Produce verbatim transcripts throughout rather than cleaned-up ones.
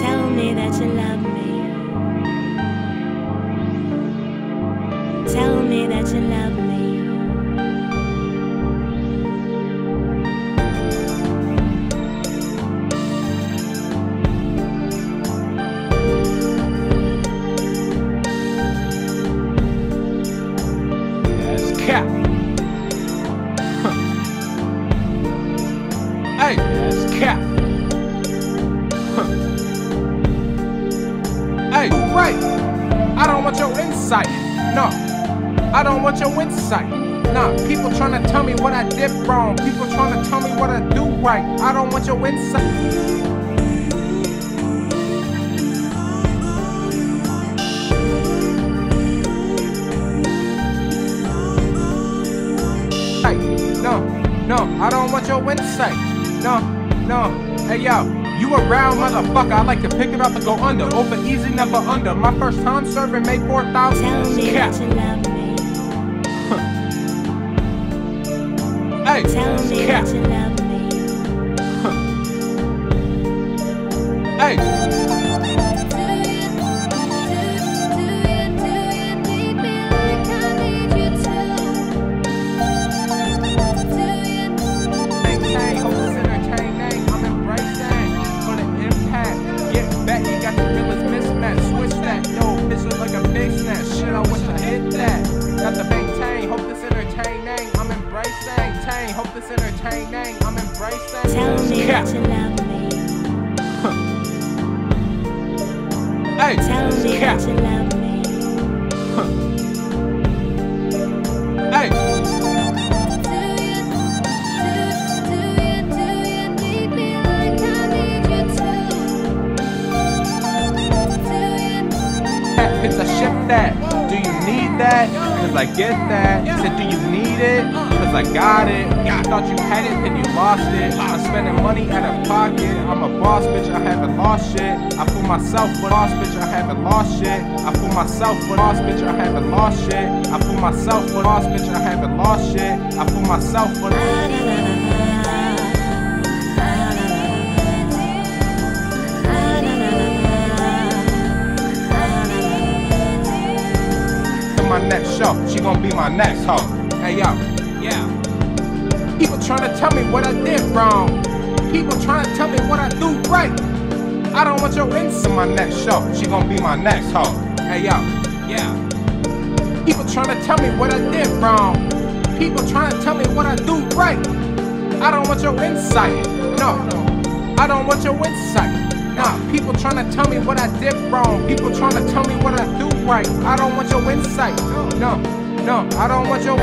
Tell me that you love me. Tell me that you love me. I don't want your insight. No, no, I don't want your insight. No, no, hey yo. You a round motherfucker, I like to pick it up and go under. Over easy, never under. My first time serving made four thousand. Tell me that you love me. Hey, tell me that you love me. Hey! Myself for lost, bitch, I haven't lost shit. I put myself for lost, bitch, I haven't lost shit. I put myself for lost. In my next show, she gon' be my next hoe. Hey yo, yeah. People tryna tell me what I did wrong. People tryna tell me what I do right. I don't want your insight. In my next show, she gon' be my next hoe. Hey yo, yeah. People tryna tell me what I did wrong. People tryna tell me what I do right. I don't want your insight. No, I don't want your insight. Nah, people tryna tell me what I did wrong. People tryna tell me what I do right. I don't want your insight. No, no, I don't want your.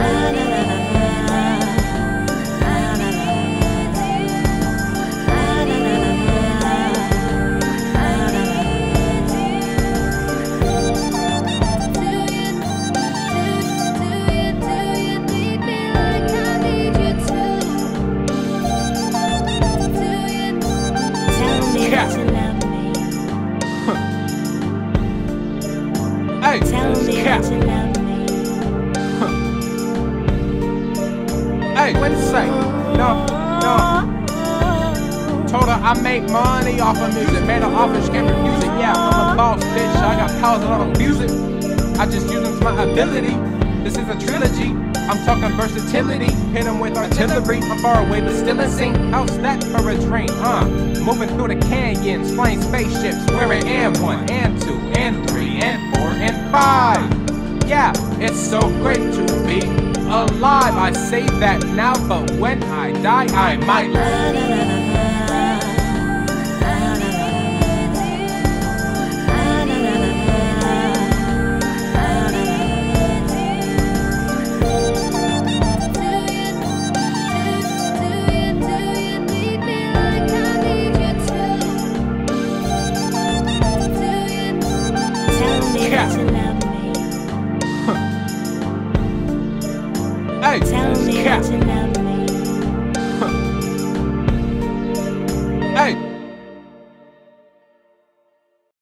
I'm far away, but still a scene. How's that for a dream? Uh, moving through the canyons, flying spaceships, wearing and one, and two, and three, and four, and five. Yeah, it's so great to be alive. I say that now, but when I die, I might. Tell me that you love me.